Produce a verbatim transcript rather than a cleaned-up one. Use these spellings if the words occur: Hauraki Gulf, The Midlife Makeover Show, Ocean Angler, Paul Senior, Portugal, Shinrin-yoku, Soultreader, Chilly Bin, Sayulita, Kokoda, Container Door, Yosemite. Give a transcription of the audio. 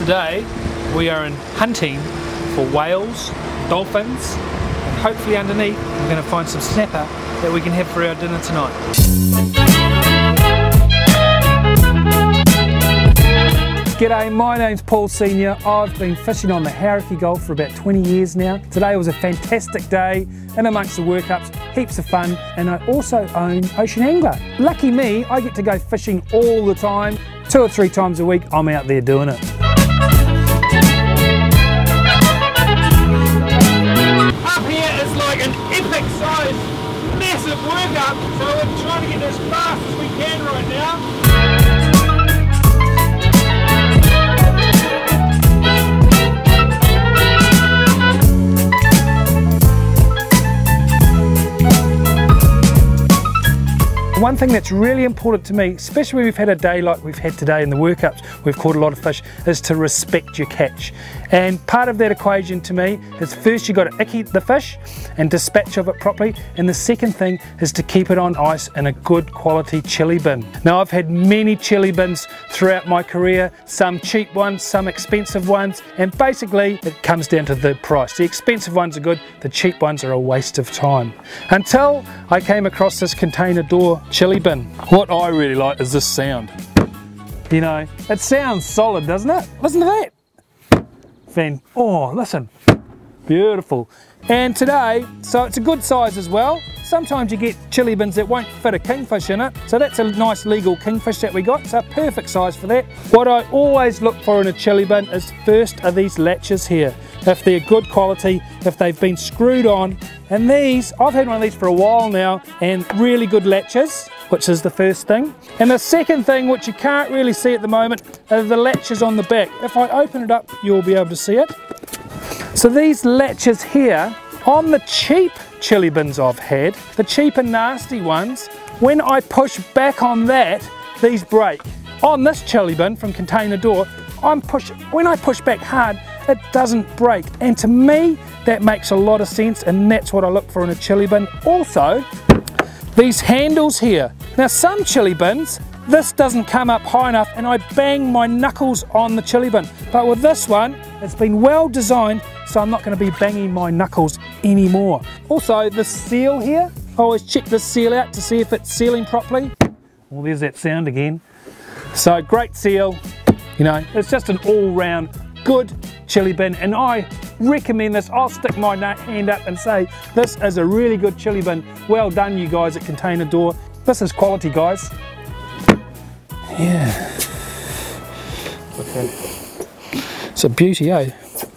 Today we are in hunting for whales, dolphins, and hopefully underneath we're going to find some snapper that we can have for our dinner tonight. G'day, my name's Paul Senior. I've been fishing on the Hauraki Gulf for about twenty years now. Today was a fantastic day, and amongst the workups, heaps of fun, and I also own Ocean Angler. Lucky me, I get to go fishing all the time. Two or three times a week, I'm out there doing it. Up here is like an epic size, massive workup, so we're trying to get as fast as we can right now. One thing that's really important to me, especially when we've had a day like we've had today in the workups, we've caught a lot of fish, is to respect your catch. And part of that equation to me is first you've got to icky the fish and dispatch of it properly, and the second thing is to keep it on ice in a good quality chilly bin. Now, I've had many chilly bins throughout my career, some cheap ones, some expensive ones, and basically it comes down to the price. The expensive ones are good, the cheap ones are a waste of time. Until I came across this Container Door Chilly Bin. What I really like is this sound. You know, it sounds solid, doesn't it? Listen to that. Fan. Oh, listen. Beautiful. And today, so it's a good size as well. Sometimes you get chilly bins that won't fit a kingfish in it, so that's a nice legal kingfish that we got, so a perfect size for that. What I always look for in a chilly bin is first are these latches here. If they're good quality, if they've been screwed on, and these, I've had one of these for a while now, and really good latches, which is the first thing. And the second thing, which you can't really see at the moment, are the latches on the back. If I open it up, you'll be able to see it. So these latches here, on the cheap chilly bins I've had, the cheap and nasty ones, when I push back on that, these break. On this chilly bin from Container Door, I'm push, when I push back hard, it doesn't break, and to me that makes a lot of sense, and that's what I look for in a chilly bin. Also, these handles here. Now, some chilly bins, this doesn't come up high enough and I bang my knuckles on the chilly bin, but with this one it's been well designed, so I'm not going to be banging my knuckles anymore. Also, the seal here, I always check this seal out to see if it's sealing properly. Well, there's that sound again. So great seal, you know, it's just an all-round good chilly bin, and I recommend this. I'll stick my hand up and say this is a really good chilly bin. Well done, you guys at Container Door. This is quality, guys. Yeah. Okay. It's a beauty, eh?